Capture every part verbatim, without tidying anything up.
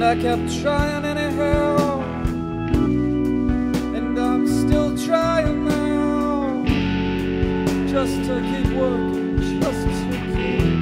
I kept trying anyhow, and I'm still trying now, just to keep working, just to keep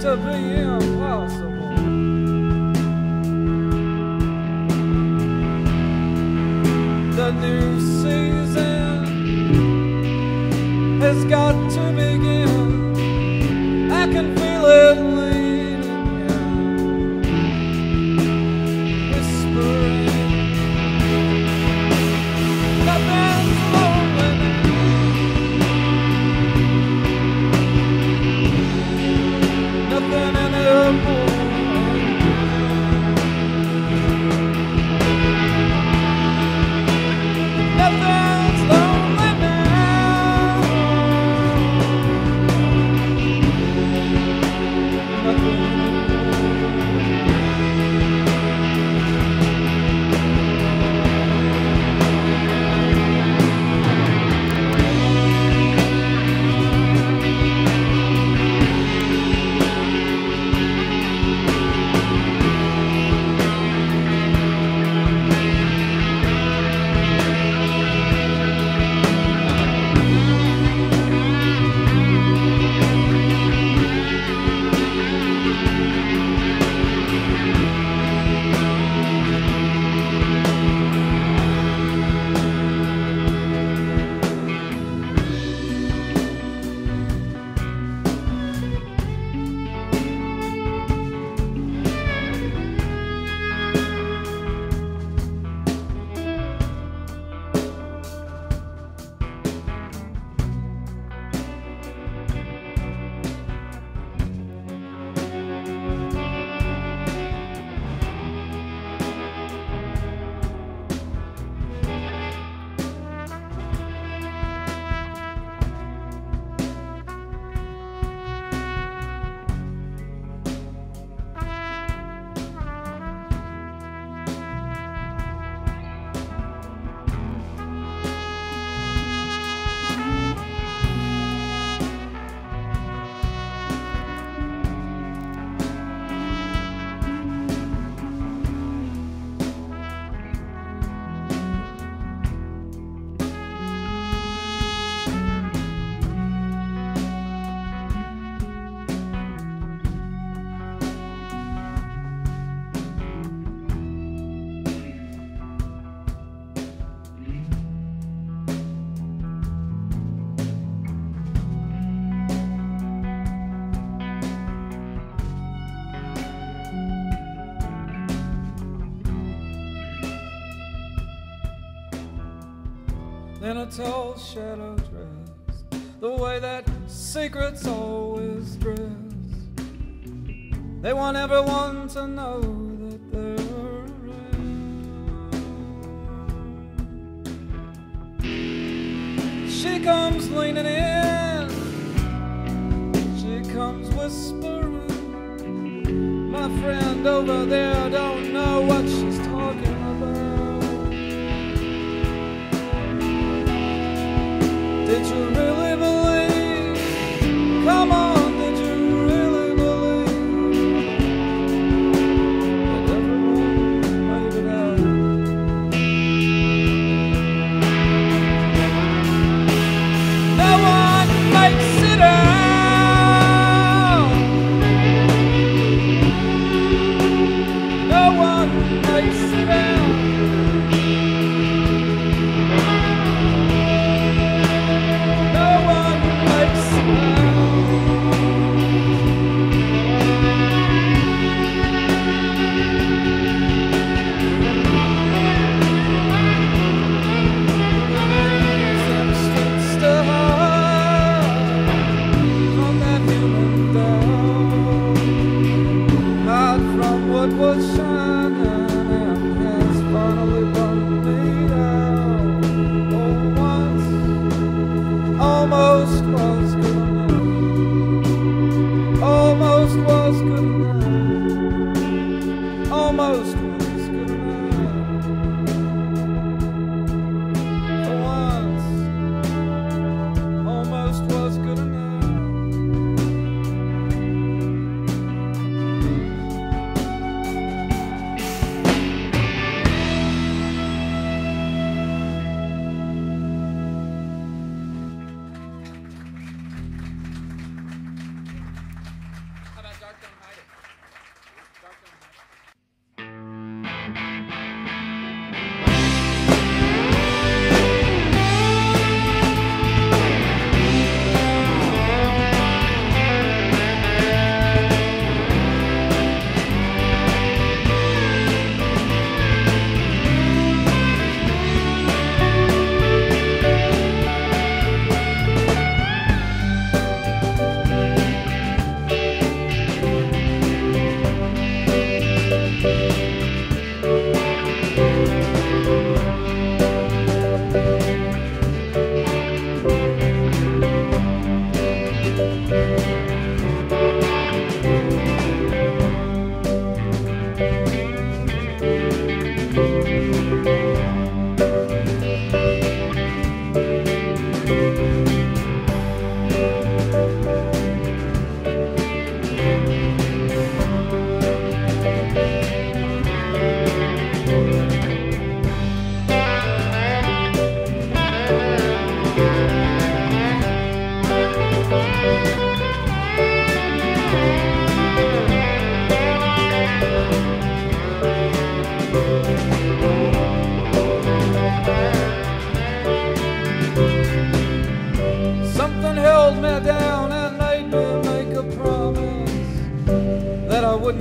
to be impossible. The new season has got to begin. I can feel it leading in, whispering. Nothing's in a tall shadow dress, the way that secrets always dress. They want everyone to know that they're around. She comes leaning in, she comes whispering. My friend over there don't know what she's talking about. Did you really believe almost was good enough. Almost was good enough. Almost was good enough. For once, almost was good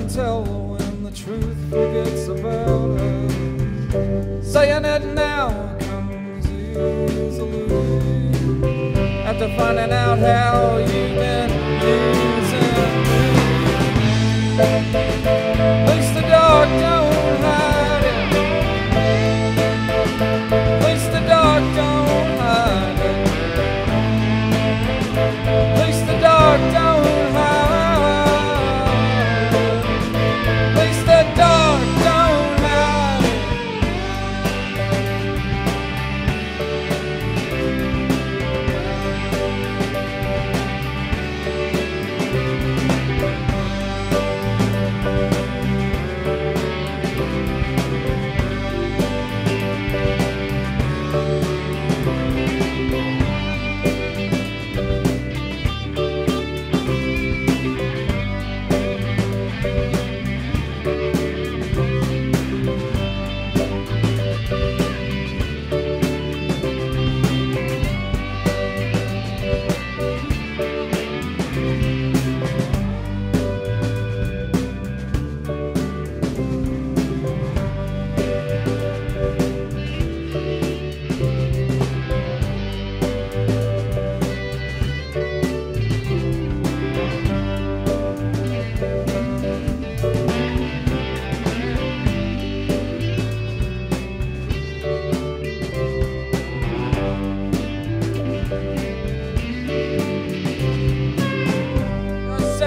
tell when the truth forgets about us. Saying it now comes easily after finding out how you've been using me. Loose the dog, don't hide it. Loose the dog, don't hide it. Loose the dog, don't hide it.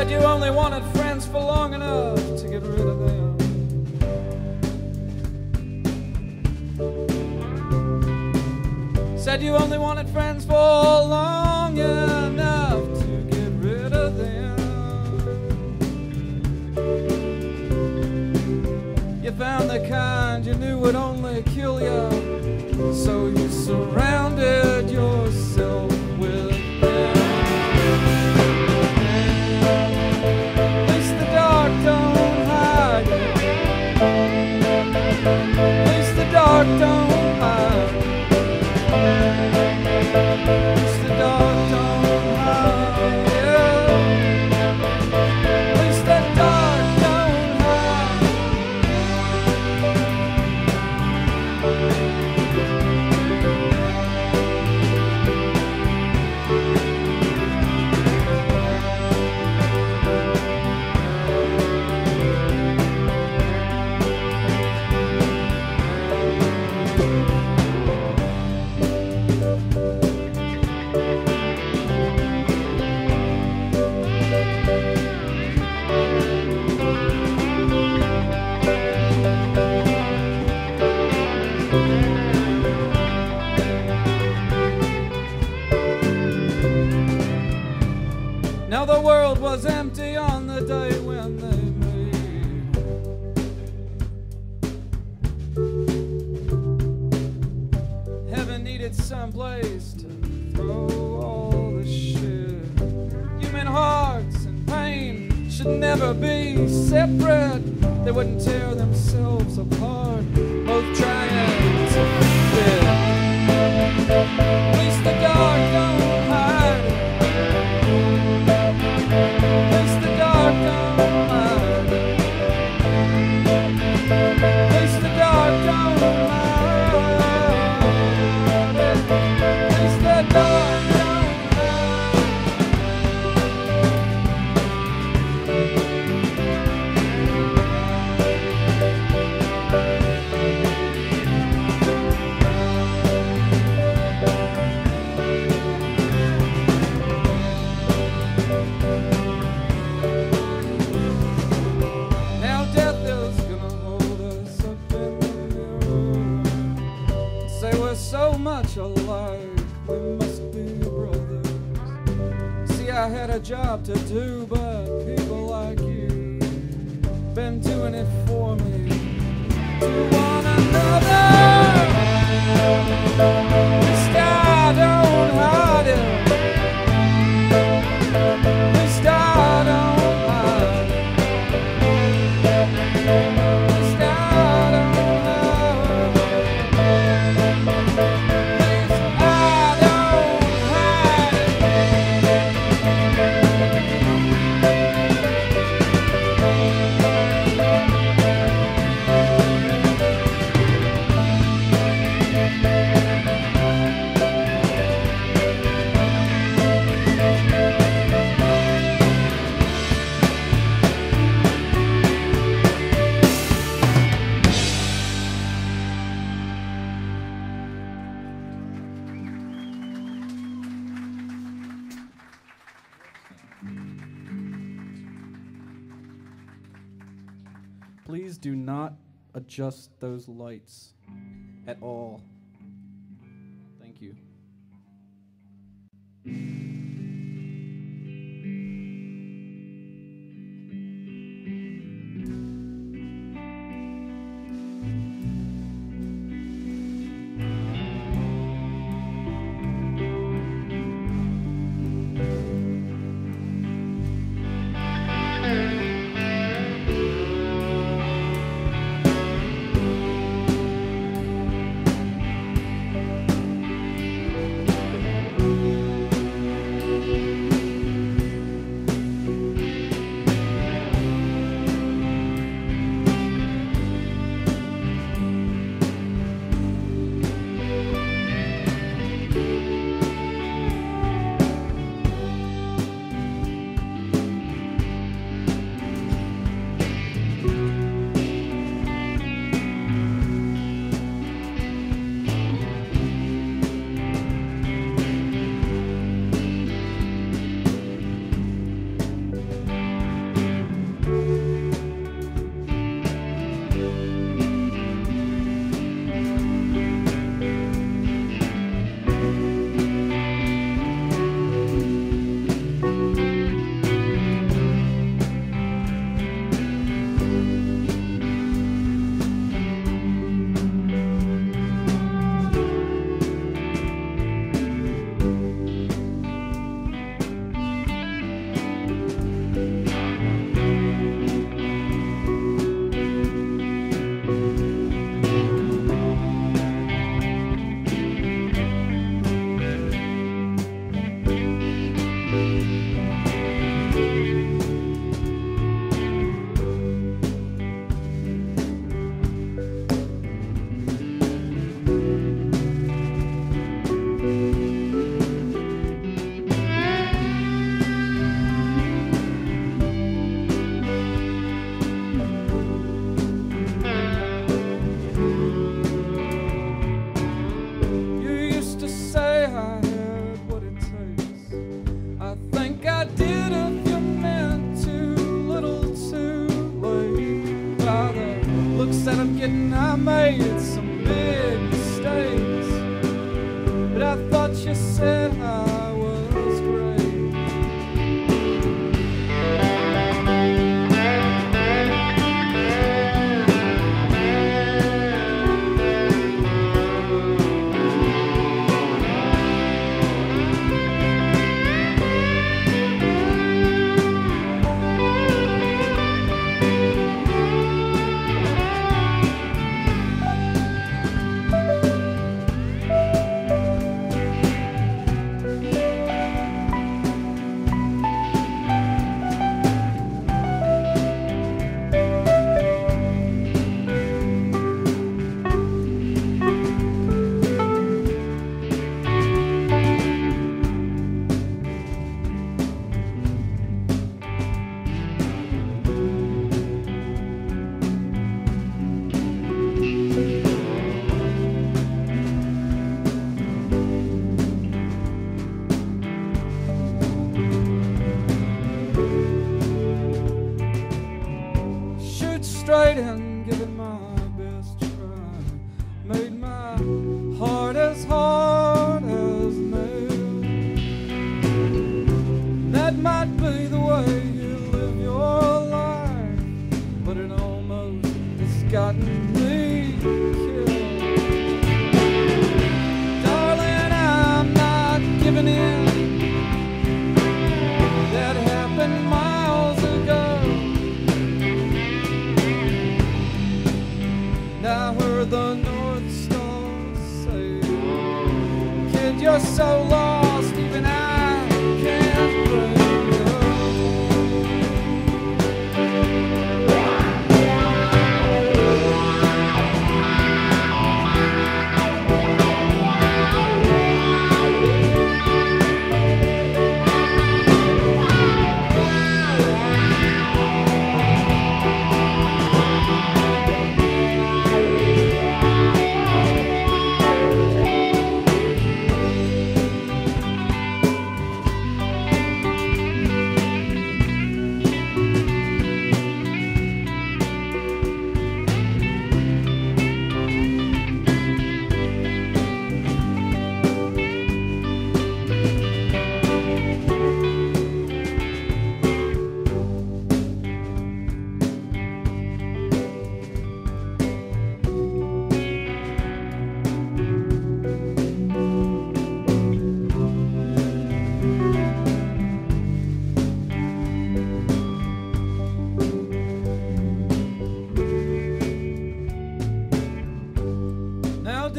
You only wanted friends for long enough to get rid of them. Said you only wanted friends for long enough to get rid of them. You found the kind you knew would only kill you, so you surrounded yourself with them. Place the dog, don't hide. Place the dog, don't hide. Place the dog, don't hide. Now the world was empty on the day when they made. Heaven needed some place to throw all the shit. Human hearts and pain should never be separate. They wouldn't tear themselves apart, both trying to fit. At least the dark don't hide it. At least the dark don't hide it. At least the dark don't hide it. At least the dark don't hide it. I had a job to do, but people like you been doing it for me to one another. At least I don't hide it. At least I don't hide it. At least I don't hide it. Please do not adjust those lights at all. Thank you. right and given my best try, made my heart as hard as nails. That might be the way you live your life, but it almost has gotten me killed. Darling, I'm not giving in. You're so lost, even I can't bring you .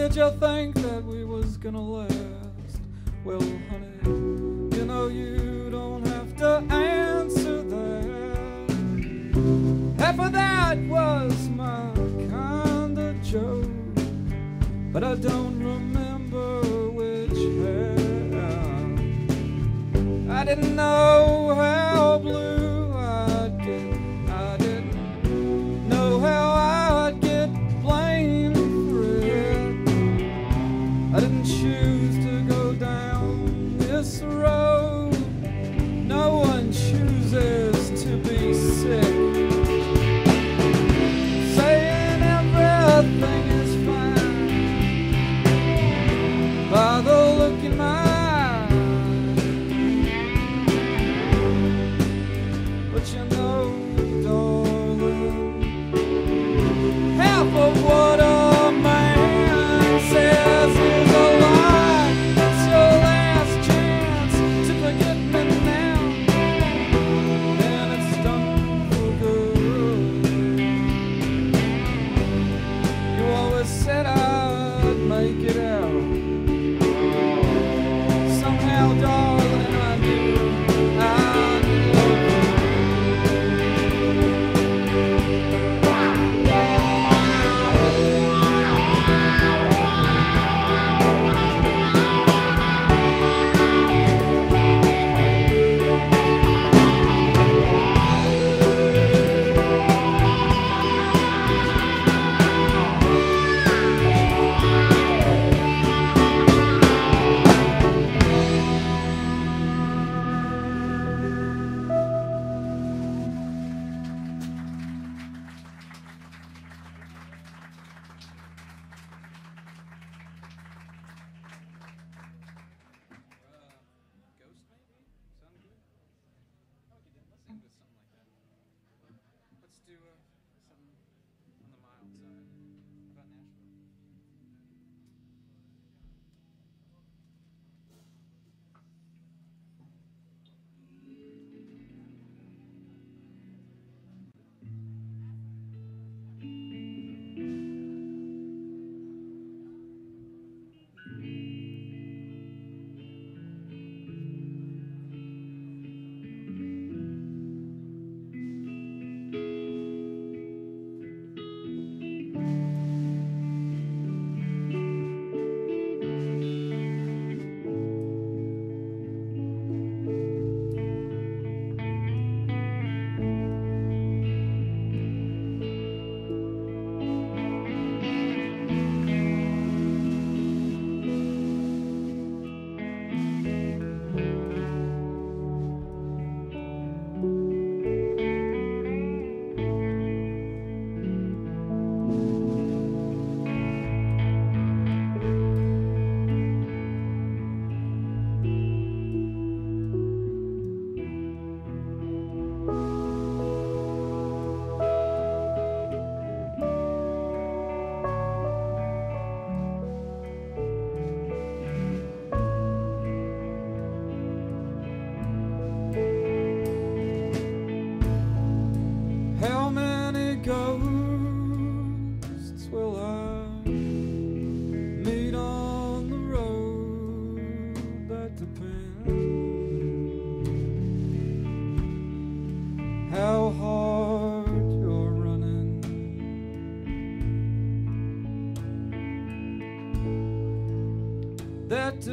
Did you think that we was gonna last? Well, honey, you know you don't have to answer that. Half of that was my kind of joke, but I don't remember which half. I didn't know how blue I'd get. I didn't know how I'd get blamed. I didn't choose to go down this road. No one chooses to be sick. Saying everything is fine by the look in my eyes.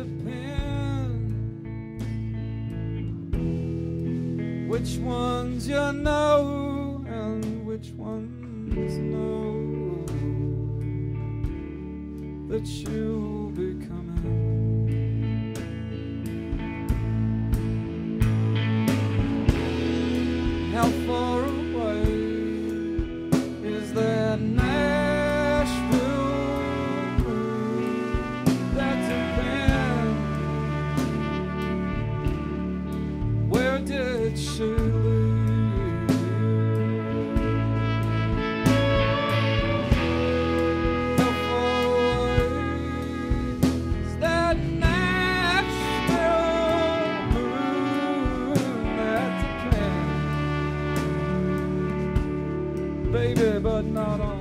the pen, which ones you know and which ones know that you'll be coming. How far away is that Nashville room? That's a band. Where did she live? How far away is that Nashville? Baby, but not all.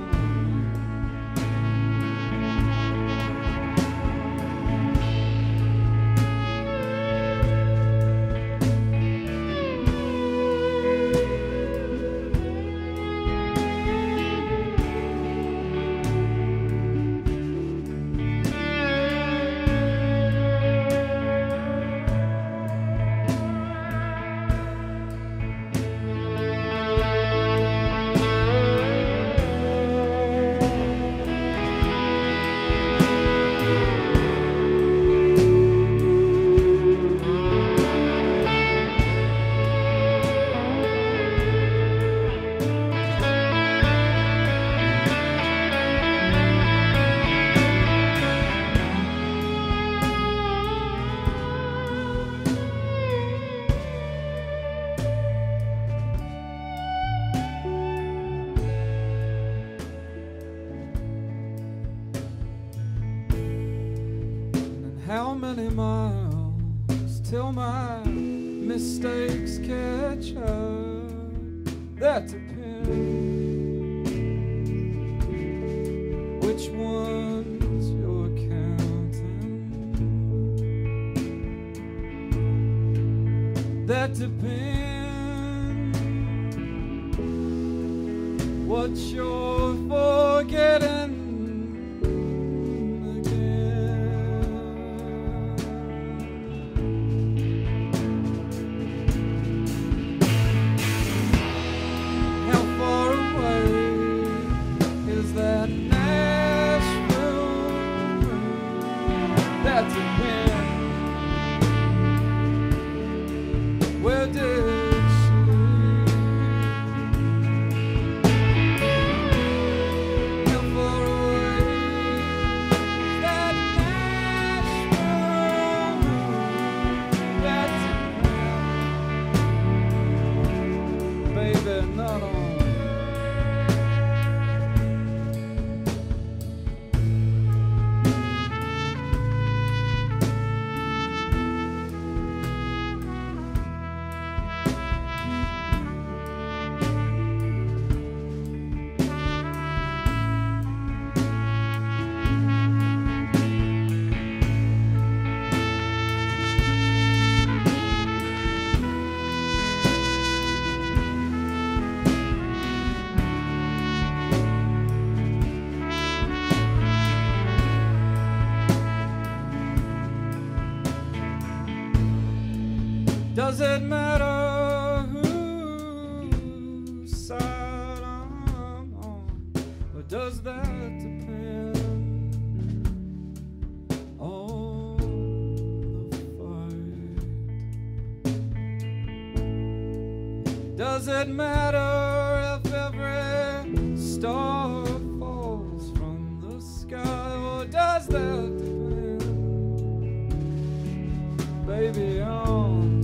How many miles till my mistakes catch up? That depends which ones you're counting. That depends what you're forgetting. That's a pen. Where did she live? How far away is that Nashville? That's a pen. Baby, not all. Does it matter whose side I'm on, or does that depend on the fight? Does it matter if every star falls from the sky, or does that depend, baby, on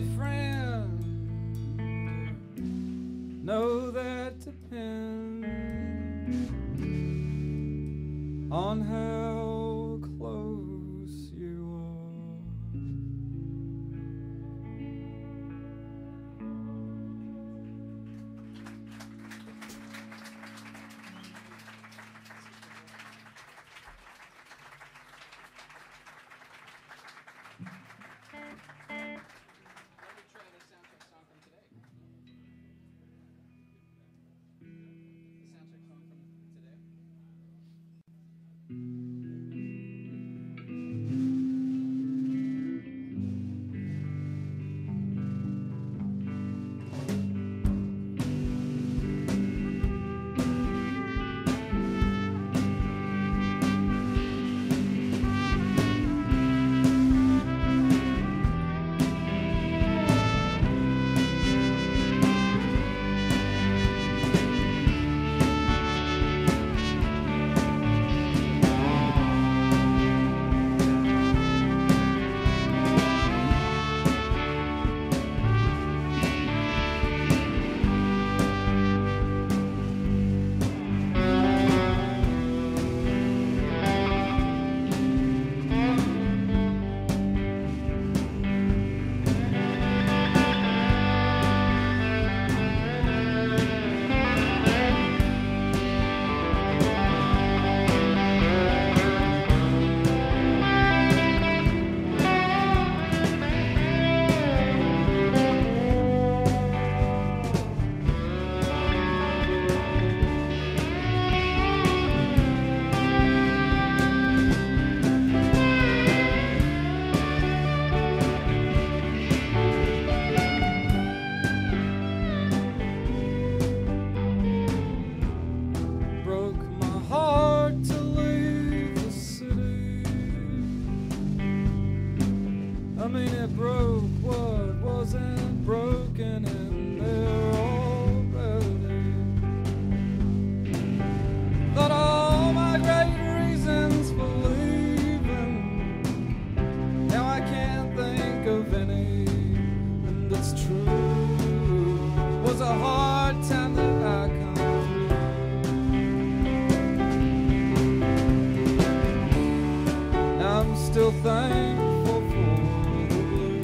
boyfriend. No, that depends on how close you are. I mean, it broke what wasn't broken, and they're all broken. Not all my great reasons for leaving, now I can't think of any, and it's true. Was a hard time that I come. I'm still thankful for the blue.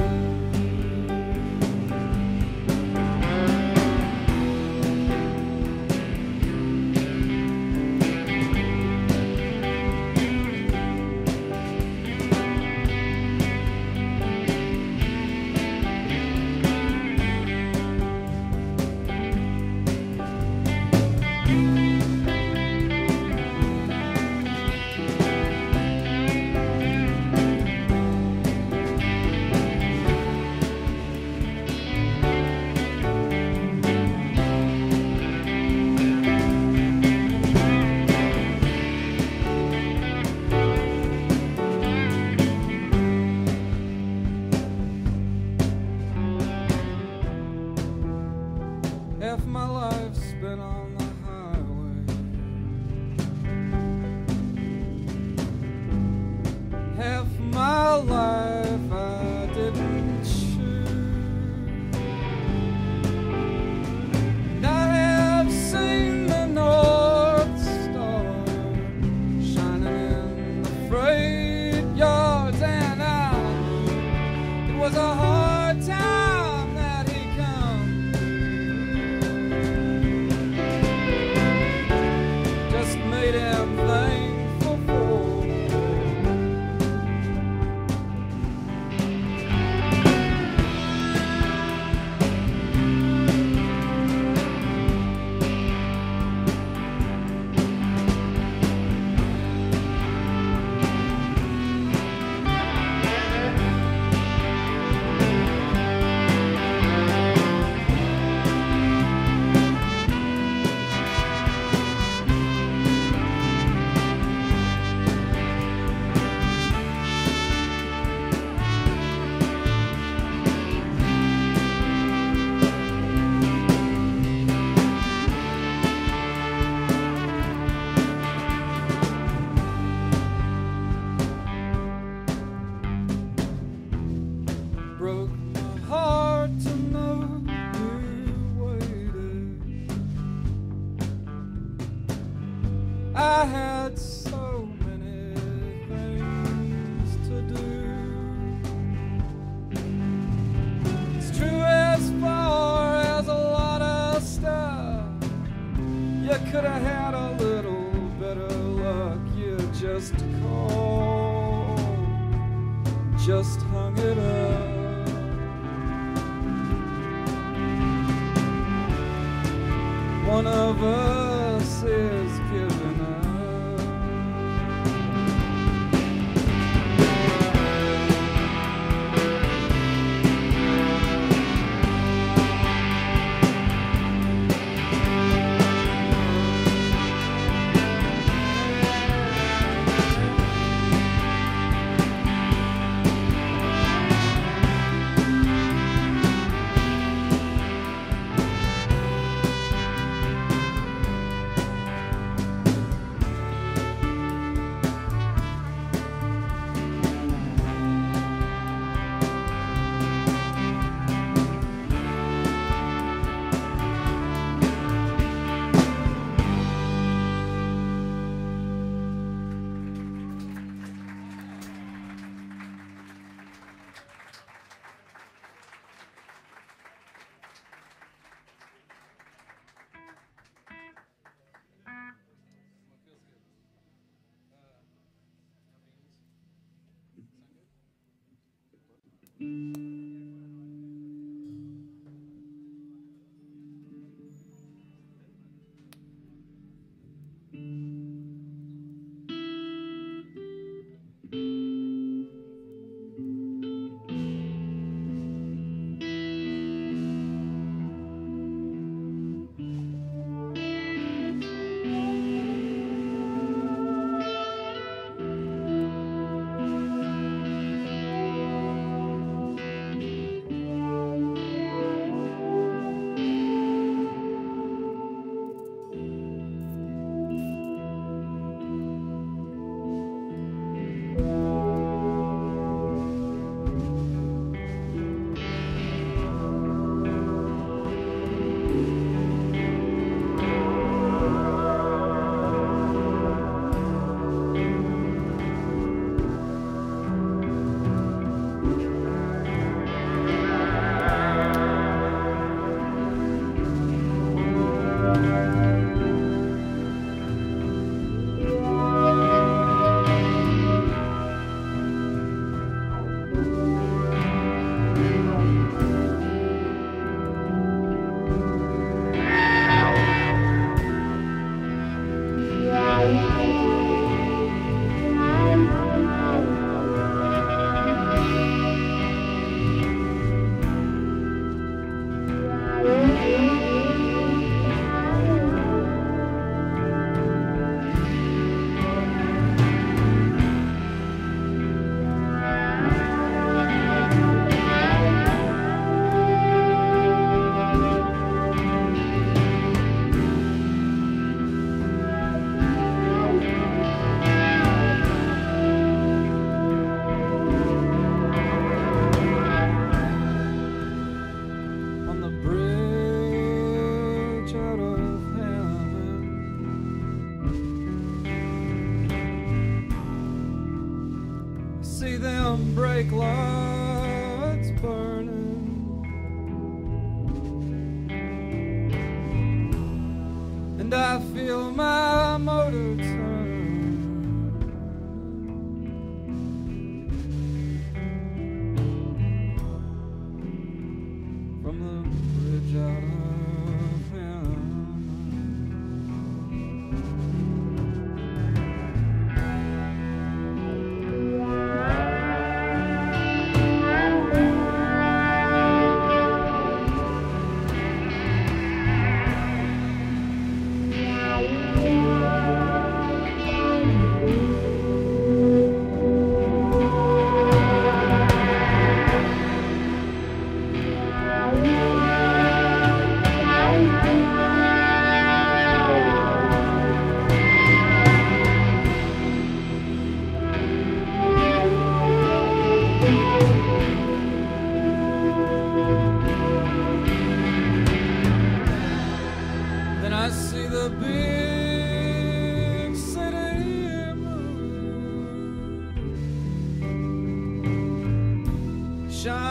I had so many things to do. It's true as far as a lot of stuff. You could have had a little better luck. You just called, just hung it up. One of us is giving up.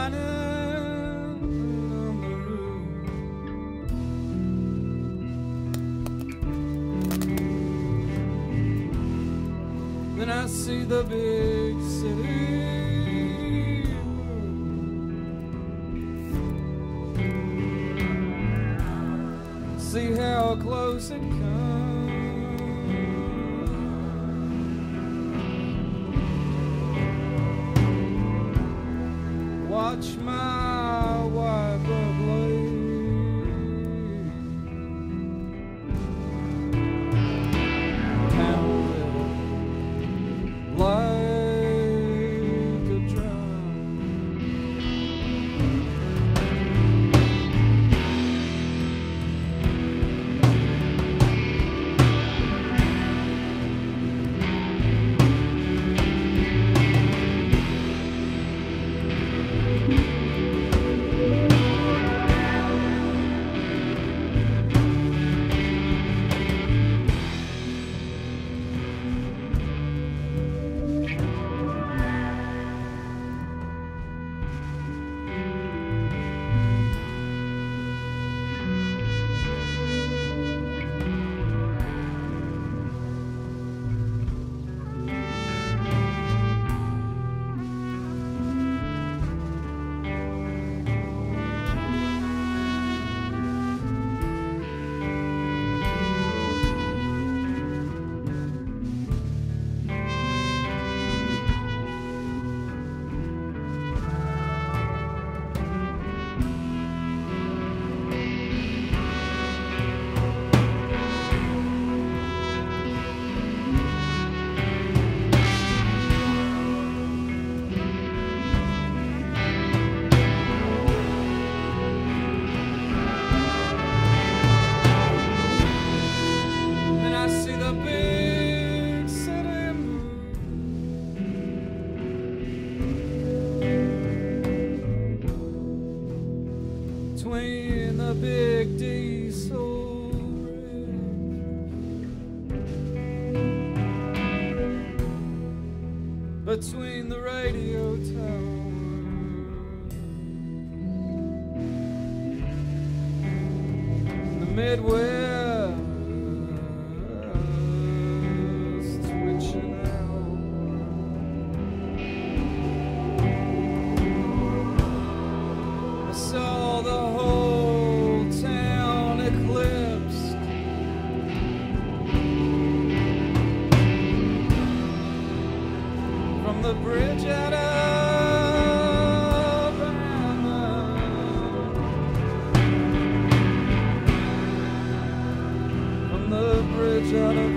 shining on the roof. Then I see the big city, see how close it comes. Watch my wife ablaze, pounded like a between the big diesel rig, between the radio tower, the Midwest. The bridge out of Alabama, on the bridge out of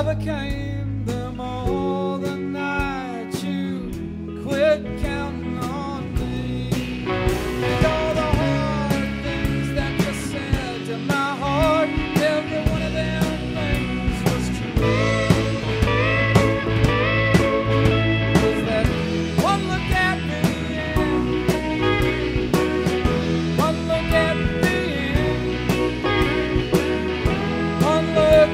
I became them all the night you quit counting on me. And all the hard things that you said to my heart, every one of them things was true. Was that one look at me in, one look at me in, one look at me.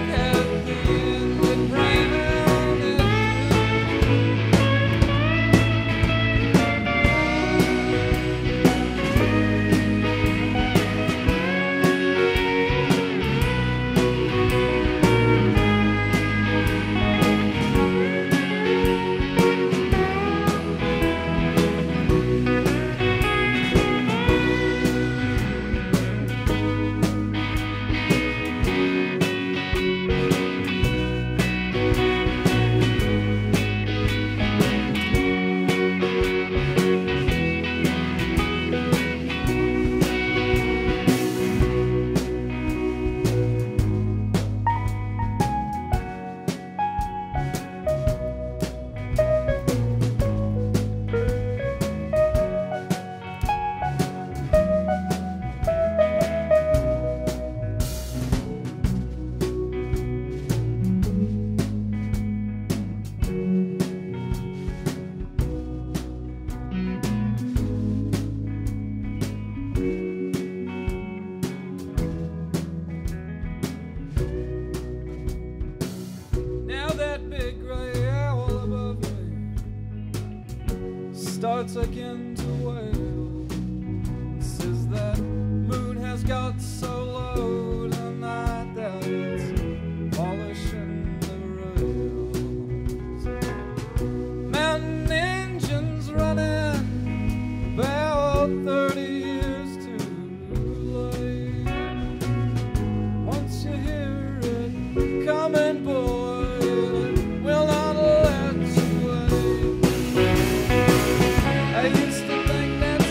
Starts again to wail. Says that moon has got so low tonight that it's polishing the rails. Mountain engines running about thirty years too late. Once you hear it coming, boy. I used to think that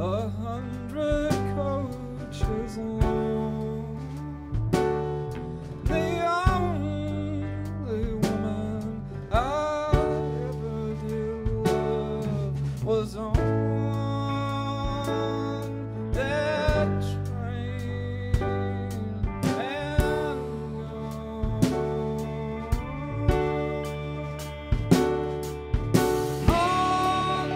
a hundred coaches long. The only woman I ever did love was on that train and gone. On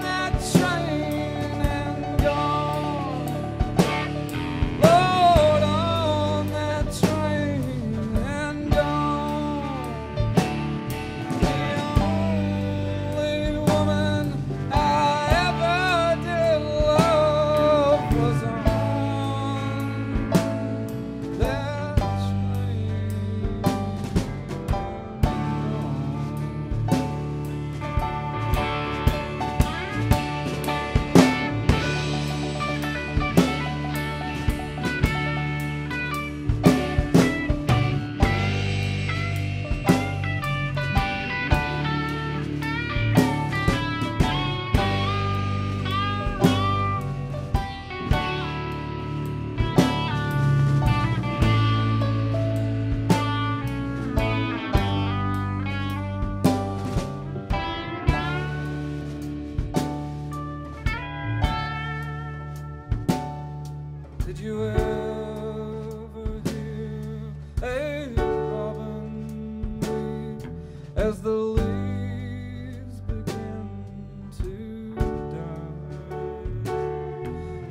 that train. Did you ever hear a robin weep as the leaves begin to die?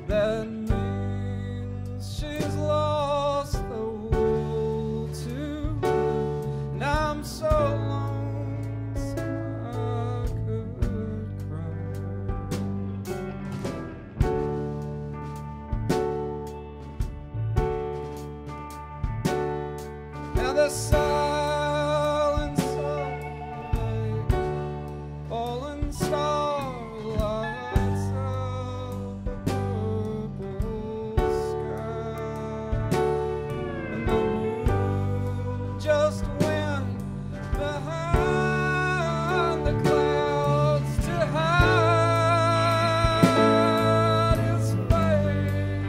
That means she's lost the will to live. And I'm so lonesome I could cry. The silence of night, all in starlight, of the purple sky, and the moon just went behind the clouds to hide its face.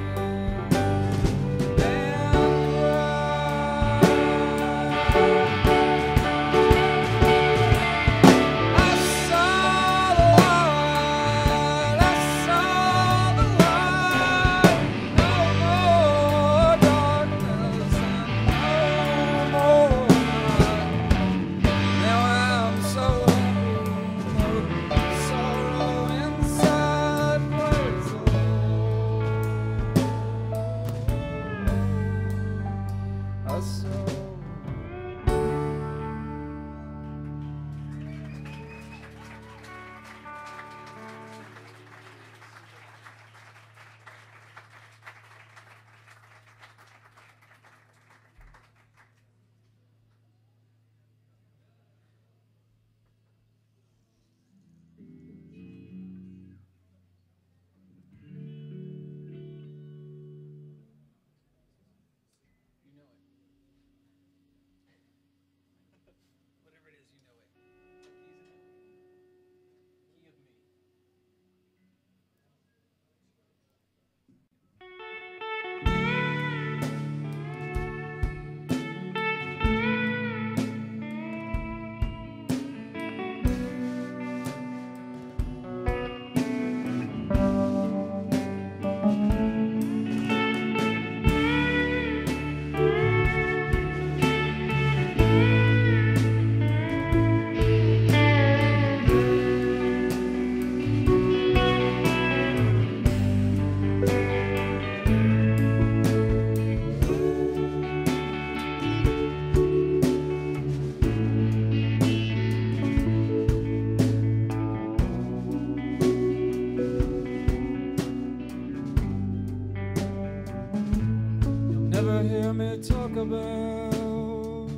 Hear me talk about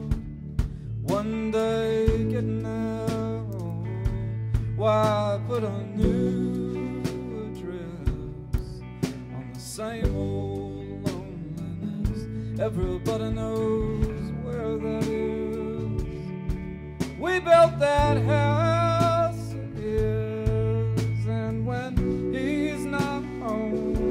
one day getting out. Why put a new address on the same old loneliness? Everybody knows where that is. We built that house, it is, and when he's not home,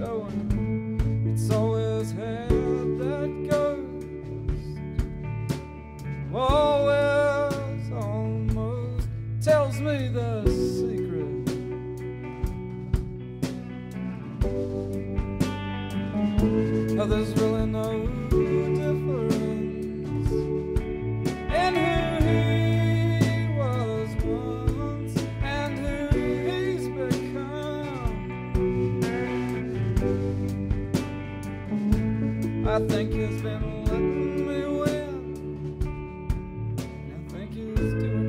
showing. It's always had that ghost, always almost tells me the secret. Now there's really no difference in who he was once and who he's become. I think he's been letting me win, I think he's doing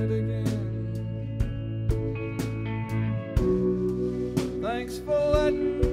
it again. Thanks for letting me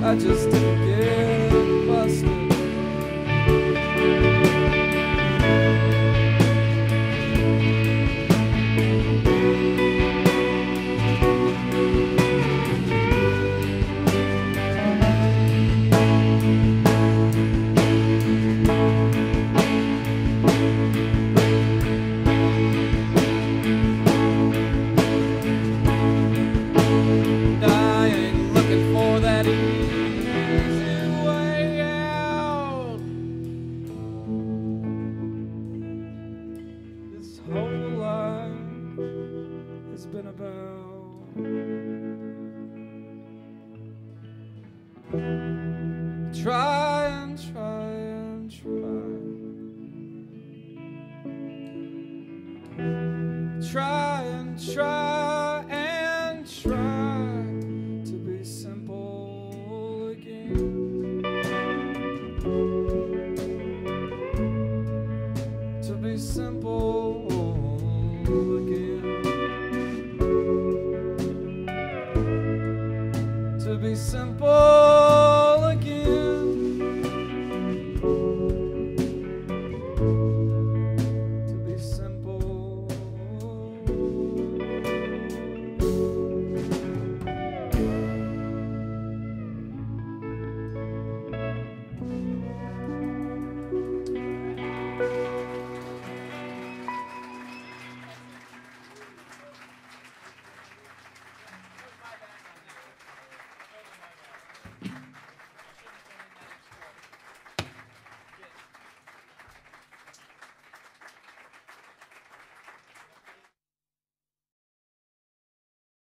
I just didn't get busted. I ain't looking for that either. It's been about try and try and try, try and try.